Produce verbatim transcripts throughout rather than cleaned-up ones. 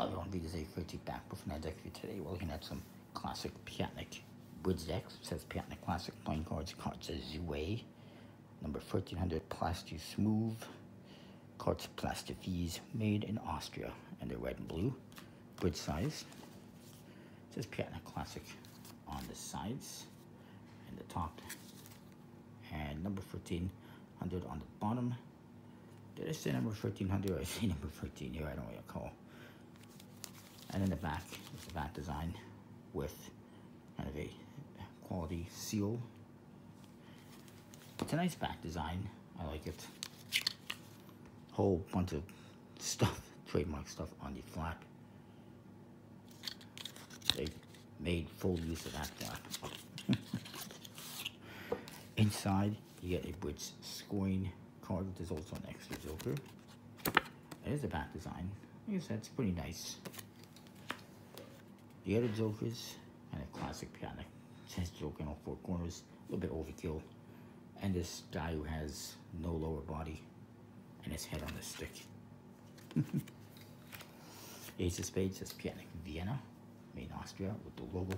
Hello, and these are a pretty back with an deck for today. We're looking at some classic Piatnik Woods decks. It says Piatnik Classic Playing Cards. Cards says Zue. Number thirteen hundred, Plasti Smooth. Cards Plastifies, made in Austria. And they're red and blue. Good size. It says Piatnik Classic on the sides and the top. And number fourteen hundred on the bottom. Did I say number thirteen hundred or I say number thirteen here? I don't really recall. And in the back is the back design with kind of a quality seal. It's a nice back design. I like it. Whole bunch of stuff, trademark stuff on the flap. They made full use of that flap. Inside, you get a Brits scoring card, which is also an extra joker. It is a back design. Like I said, it's pretty nice. The other jokers, and a classic Piatnik. It says joker in all four corners. A little bit overkill. And this guy who has no lower body and his head on the stick. Ace of Spades says Piatnik Vienna, made in Austria, with the logo.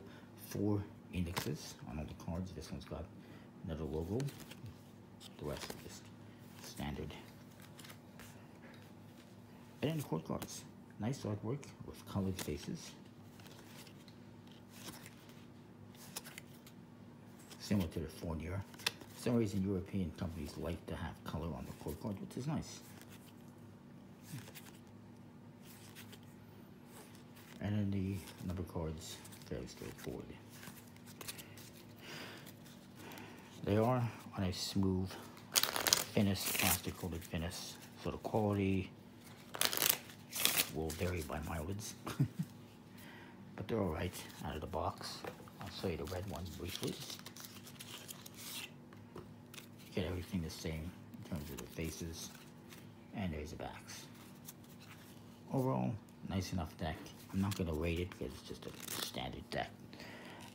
Four indexes on all the cards. This one's got another logo. The rest are just standard. And then the court cards. Nice artwork with colored faces. Similar to the Fournier. For some reason, European companies like to have color on the court card, which is nice. And then the number cards, fairly straightforward. They are on a smooth finish, plastic coated finish, so the quality will vary by mileage. But they're alright out of the box. I'll show you the red one briefly. Get everything the same in terms of the faces, and there's the backs. Overall, nice enough deck. I'm not going to rate it because it's just a standard deck,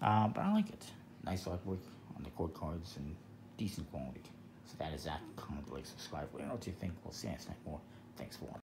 uh, but I like it. Nice artwork on the court cards and decent quality. So that is that. Comment, like, subscribe. Let me know what you think. We'll see you next time. More. Thanks for watching.